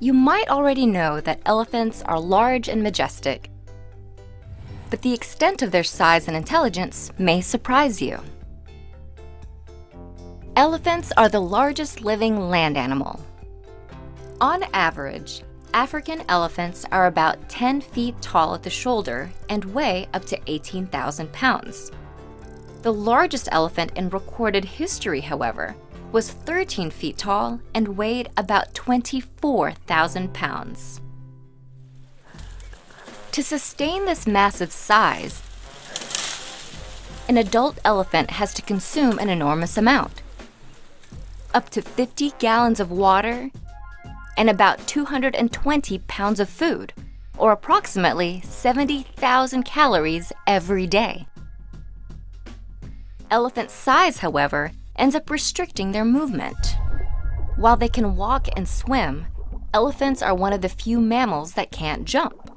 You might already know that elephants are large and majestic, but the extent of their size and intelligence may surprise you. Elephants are the largest living land animal. On average, African elephants are about 10 feet tall at the shoulder and weigh up to 18,000 pounds. The largest elephant in recorded history, however, was 13 feet tall and weighed about 24,000 pounds. To sustain this massive size, an adult elephant has to consume an enormous amount, up to 50 gallons of water and about 220 pounds of food, or approximately 70,000 calories every day. Elephant size, however, ends up restricting their movement. While they can walk and swim, elephants are one of the few mammals that can't jump.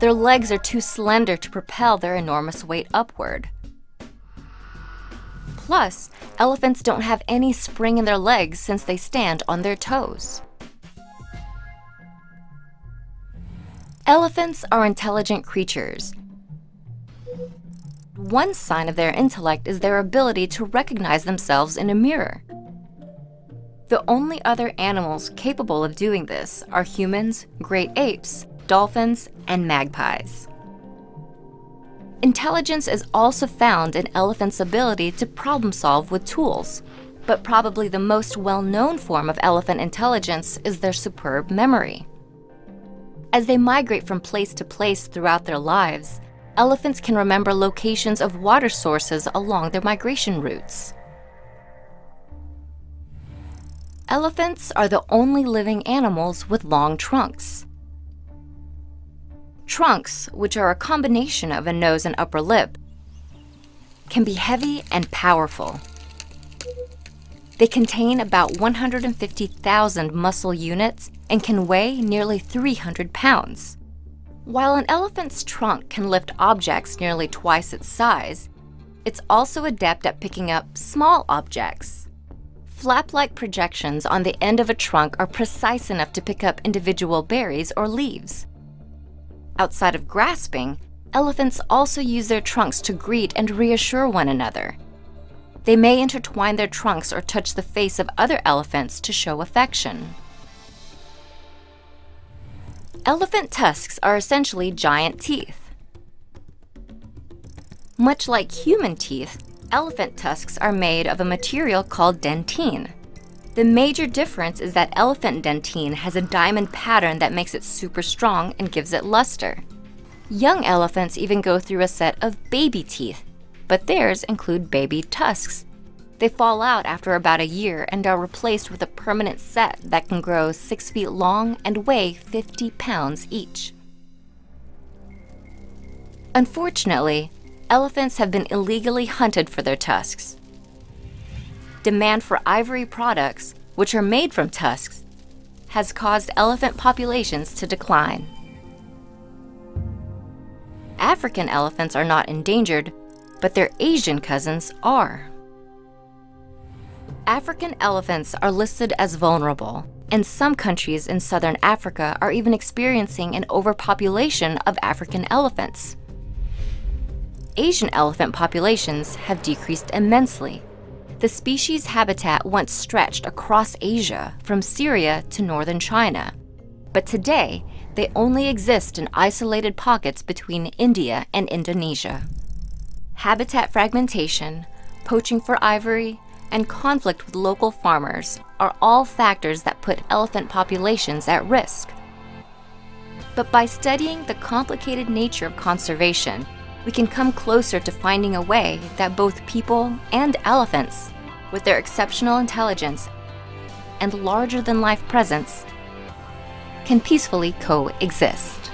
Their legs are too slender to propel their enormous weight upward. Plus, elephants don't have any spring in their legs since they stand on their toes. Elephants are intelligent creatures. One sign of their intellect is their ability to recognize themselves in a mirror. The only other animals capable of doing this are humans, great apes, dolphins, and magpies. Intelligence is also found in elephants' ability to problem-solve with tools, but probably the most well-known form of elephant intelligence is their superb memory. As they migrate from place to place throughout their lives, elephants can remember locations of water sources along their migration routes. Elephants are the only living animals with long trunks. Trunks, which are a combination of a nose and upper lip, can be heavy and powerful. They contain about 150,000 muscle units and can weigh nearly 300 pounds. While an elephant's trunk can lift objects nearly twice its size, it's also adept at picking up small objects. Flap-like projections on the end of a trunk are precise enough to pick up individual berries or leaves. Outside of grasping, elephants also use their trunks to greet and reassure one another. They may intertwine their trunks or touch the face of other elephants to show affection. Elephant tusks are essentially giant teeth. Much like human teeth, elephant tusks are made of a material called dentine. The major difference is that elephant dentine has a diamond pattern that makes it super strong and gives it luster. Young elephants even go through a set of baby teeth, but theirs include baby tusks. They fall out after about a year and are replaced with a permanent set that can grow 6 feet long and weigh 50 pounds each. Unfortunately, elephants have been illegally hunted for their tusks. Demand for ivory products, which are made from tusks, has caused elephant populations to decline. African elephants are not endangered, but their Asian cousins are. African elephants are listed as vulnerable, and some countries in southern Africa are even experiencing an overpopulation of African elephants. Asian elephant populations have decreased immensely. The species' habitat once stretched across Asia from Syria to northern China, but today they only exist in isolated pockets between India and Indonesia. Habitat fragmentation, poaching for ivory, and conflict with local farmers are all factors that put elephant populations at risk. But by studying the complicated nature of conservation, we can come closer to finding a way that both people and elephants, with their exceptional intelligence and larger-than-life presence, can peacefully coexist.